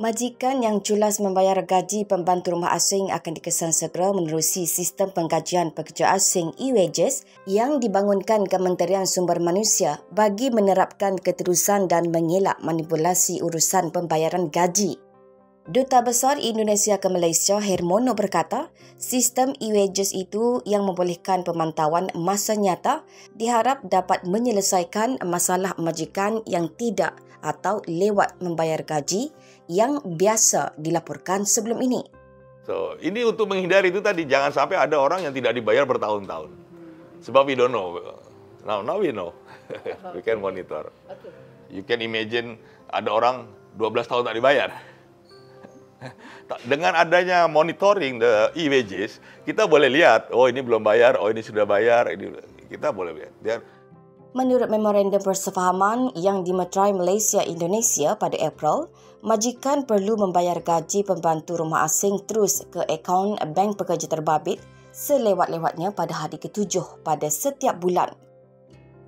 Majikan yang culas membayar gaji pembantu rumah asing akan dikesan segera menerusi sistem penggajian pekerja asing e-wages yang dibangunkan Kementerian Sumber Manusia bagi menerapkan keterusan dan mengelak manipulasi urusan pembayaran gaji. Duta Besar Indonesia ke Malaysia Hermono berkata, sistem e-wages itu yang membolehkan pemantauan masa nyata diharap dapat menyelesaikan masalah majikan yang tidak atau lewat membayar gaji yang biasa dilaporkan sebelum ini. So, ini untuk menghindari itu tadi, jangan sampai ada orang yang tidak dibayar bertahun-tahun. Sebab we don't know. Now we know. We can monitor. You can imagine ada orang 12 tahun tak dibayar. Dengan adanya monitoring the e-wages, kita boleh lihat, oh ini belum bayar, oh ini sudah bayar, ini kita boleh lihat. Menurut Memorandum Persefahaman yang dimeterai Malaysia Indonesia pada April, majikan perlu membayar gaji pembantu rumah asing terus ke akaun bank pekerja terbabit selewat-lewatnya pada hari ke-7 pada setiap bulan.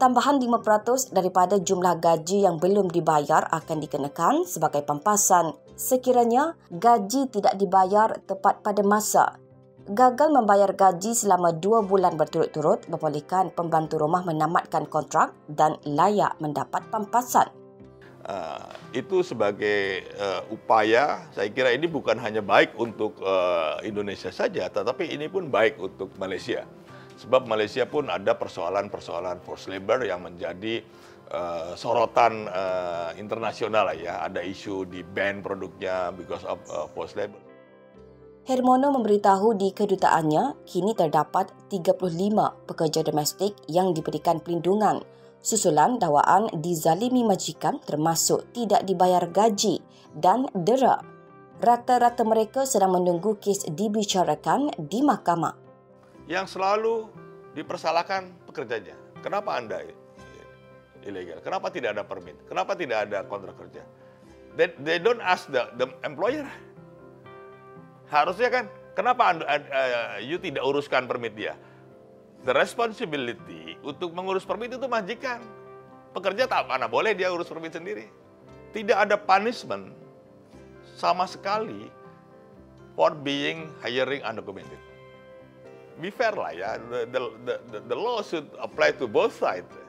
Tambahan 5% daripada jumlah gaji yang belum dibayar akan dikenakan sebagai pampasan sekiranya gaji tidak dibayar tepat pada masa. Gagal membayar gaji selama 2 bulan berturut-turut membolehkan pembantu rumah menamatkan kontrak dan layak mendapat pampasan. Itu sebagai upaya, saya kira ini bukan hanya baik untuk Indonesia saja, tetapi ini pun baik untuk Malaysia. Sebab Malaysia pun ada persoalan-persoalan forced labor yang menjadi sorotan internasional lah ya. Ada isu di ban produknya because of forced labor. Hermono memberitahu di kedutaannya kini terdapat 35 pekerja domestik yang diberikan pelindungan susulan dakwaan dizalimi majikan termasuk tidak dibayar gaji dan dera. Rata-rata mereka sedang menunggu kes dibicarakan di mahkamah. Yang selalu dipersalahkan pekerjanya. Kenapa Anda ilegal? Kenapa tidak ada permit? Kenapa tidak ada kontrak kerja? They don't ask the employer. Harusnya kan, kenapa you tidak uruskan permit dia? The responsibility untuk mengurus permit itu majikan. Pekerja tak mana boleh dia urus permit sendiri. Tidak ada punishment sama sekali for being hiring undocumented. Be fair lah ya, the law should apply to both sides.